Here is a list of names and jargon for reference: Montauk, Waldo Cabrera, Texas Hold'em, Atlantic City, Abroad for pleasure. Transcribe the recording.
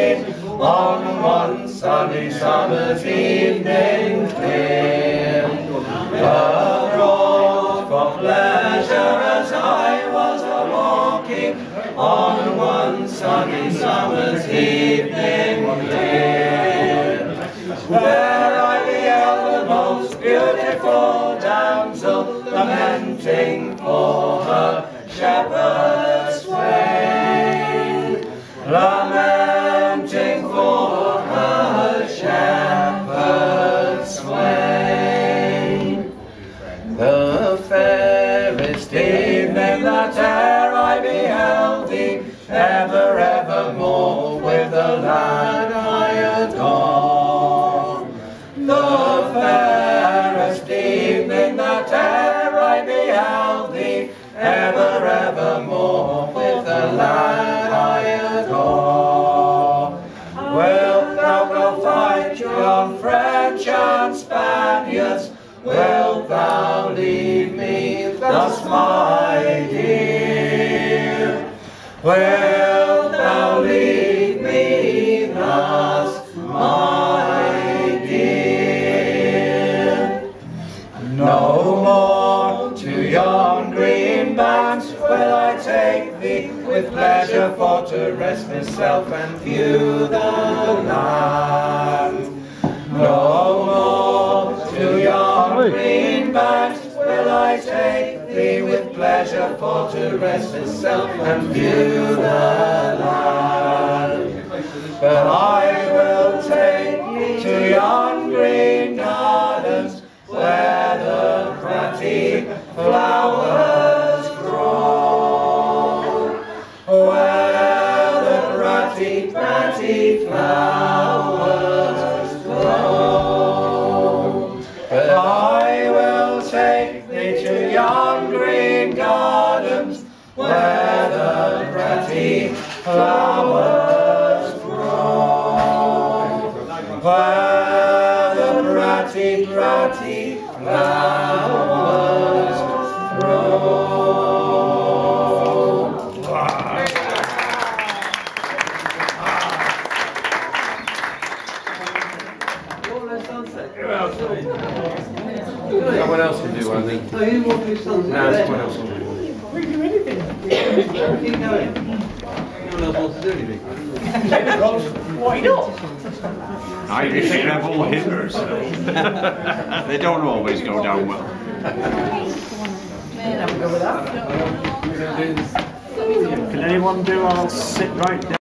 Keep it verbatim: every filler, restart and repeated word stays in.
wind on one sunny summer's evening clear. Abroad for pleasure as I was a-walking on one sunny summer's evening clear. Where I beheld the most beautiful damsel lamenting for her shepherd's wain, lamenting for her shepherd's wain. The fairest evening that e'er I beheld thee, ever, evermore with the lad I adore. The fairest evening that e'er I beheld thee, ever, evermore with the lad I adore. Wilt thou go find your French and Spaniards? Wilt thou leave me thus, my dear? Wilt thou leave me thus, my dear? No more to yon green banks will I take thee, with pleasure for to rest myself and view the land. No more to yon green banks will I take thee, with pleasure for to rest myself and view the land. But I will take thee to yon green gardens where the pretty flowers grow, where the pretty, pretty flowers grow. But I will take thee to yon green gardens where the pretty flowers grow, where the pretty, pretty flowers grow. Oh. Wow. Someone else can do one, I think. Oh, you want to do something? No, someone else can do one. We can do anything. Keep going. Anyone else wants to do anything? Why not? I wish you'd have all hitters. They don't always go down well. Can anyone do? I'll sit right down.